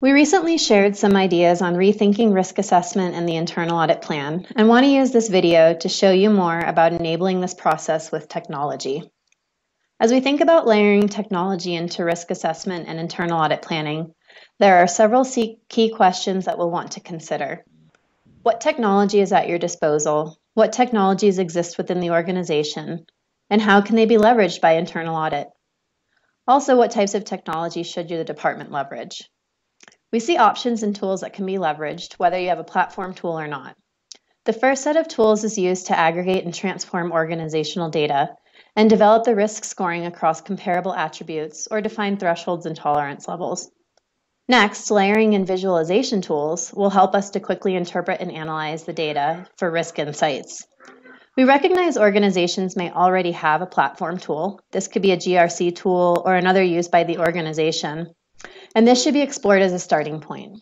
We recently shared some ideas on rethinking risk assessment and the internal audit plan, and want to use this video to show you more about enabling this process with technology. As we think about layering technology into risk assessment and internal audit planning, there are several key questions that we'll want to consider. What technology is at your disposal? What technologies exist within the organization? And how can they be leveraged by internal audit? Also, what types of technology should your department leverage? We see options and tools that can be leveraged, whether you have a platform tool or not. The first set of tools is used to aggregate and transform organizational data and develop the risk scoring across comparable attributes or define thresholds and tolerance levels. Next, layering and visualization tools will help us to quickly interpret and analyze the data for risk insights. We recognize organizations may already have a platform tool. This could be a GRC tool or another used by the organization. And this should be explored as a starting point.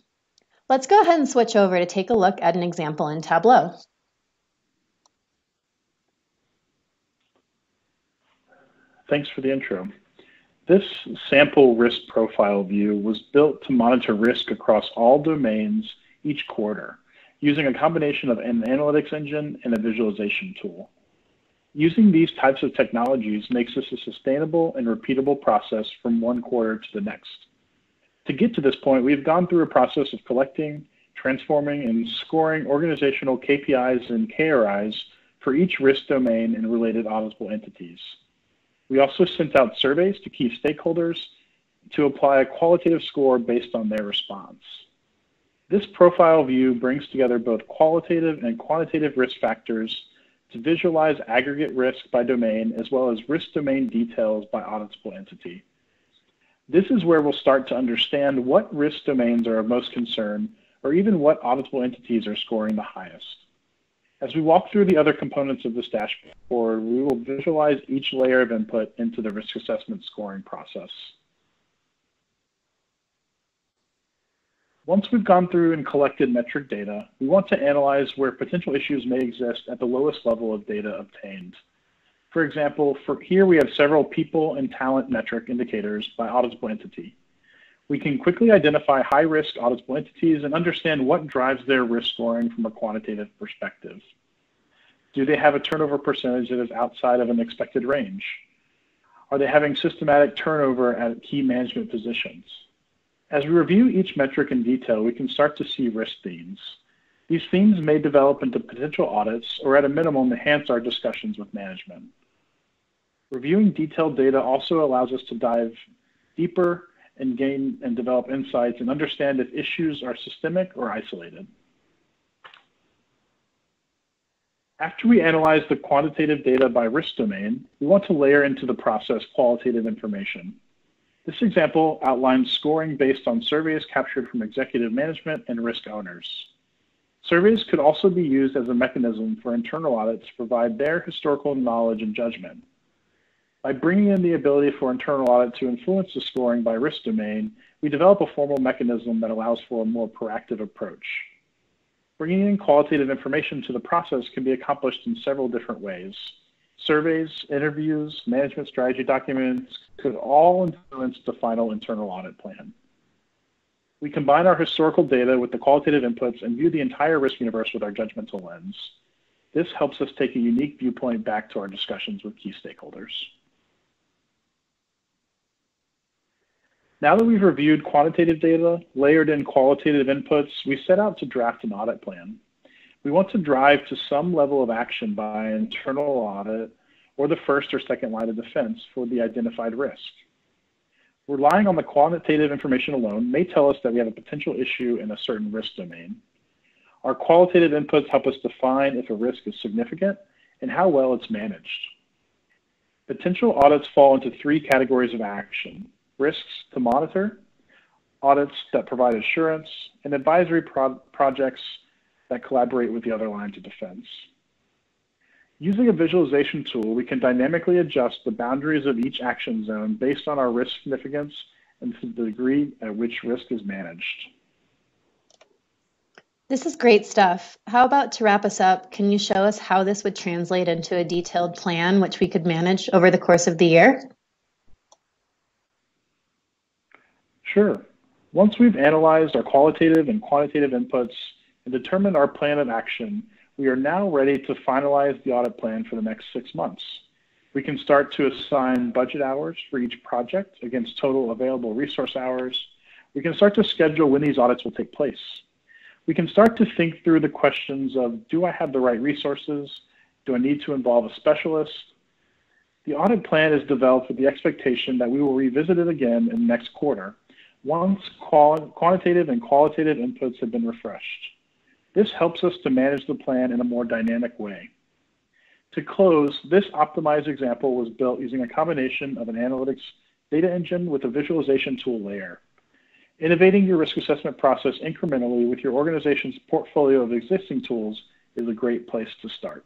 Let's go ahead and switch over to take a look at an example in Tableau. Thanks for the intro. This sample risk profile view was built to monitor risk across all domains each quarter, using a combination of an analytics engine and a visualization tool. Using these types of technologies makes this a sustainable and repeatable process from one quarter to the next. To get to this point, we've gone through a process of collecting, transforming, and scoring organizational KPIs and KRIs for each risk domain and related auditable entities. We also sent out surveys to key stakeholders to apply a qualitative score based on their response. This profile view brings together both qualitative and quantitative risk factors to visualize aggregate risk by domain, as well as risk domain details by auditable entity. This is where we'll start to understand what risk domains are of most concern, or even what auditable entities are scoring the highest. As we walk through the other components of this dashboard, we will visualize each layer of input into the risk assessment scoring process. Once we've gone through and collected metric data, we want to analyze where potential issues may exist at the lowest level of data obtained. For example, here we have several people and talent metric indicators by auditable entity. We can quickly identify high-risk auditable entities and understand what drives their risk scoring from a quantitative perspective. Do they have a turnover percentage that is outside of an expected range? Are they having systematic turnover at key management positions? As we review each metric in detail, we can start to see risk themes. These themes may develop into potential audits, or at a minimum, enhance our discussions with management. Reviewing detailed data also allows us to dive deeper and gain and develop insights and understand if issues are systemic or isolated. After we analyze the quantitative data by risk domain, we want to layer into the process qualitative information. This example outlines scoring based on surveys captured from executive management and risk owners. Surveys could also be used as a mechanism for internal audit to provide their historical knowledge and judgment. By bringing in the ability for internal audit to influence the scoring by risk domain, we develop a formal mechanism that allows for a more proactive approach. Bringing in qualitative information to the process can be accomplished in several different ways. Surveys, interviews, management strategy documents could all influence the final internal audit plan. We combine our historical data with the qualitative inputs and view the entire risk universe with our judgmental lens. This helps us take a unique viewpoint back to our discussions with key stakeholders. Now that we've reviewed quantitative data, layered in qualitative inputs, we set out to draft an audit plan. We want to drive to some level of action by internal audit or the first or second line of defense for the identified risk. Relying on the quantitative information alone may tell us that we have a potential issue in a certain risk domain. Our qualitative inputs help us define if a risk is significant and how well it's managed. Potential audits fall into three categories of action: risks to monitor, audits that provide assurance, and advisory projects that collaborate with the other lines of defense. Using a visualization tool, we can dynamically adjust the boundaries of each action zone based on our risk significance and the degree at which risk is managed. This is great stuff. How about, to wrap us up, can you show us how this would translate into a detailed plan which we could manage over the course of the year? Sure. Once we've analyzed our qualitative and quantitative inputs and determined our plan of action, we are now ready to finalize the audit plan for the next 6 months. We can start to assign budget hours for each project against total available resource hours. We can start to schedule when these audits will take place. We can start to think through the questions of, do I have the right resources? Do I need to involve a specialist? The audit plan is developed with the expectation that we will revisit it again in the next quarter, once quantitative and qualitative inputs have been refreshed. This helps us to manage the plan in a more dynamic way. To close, this optimized example was built using a combination of an analytics data engine with a visualization tool layer. Innovating your risk assessment process incrementally with your organization's portfolio of existing tools is a great place to start.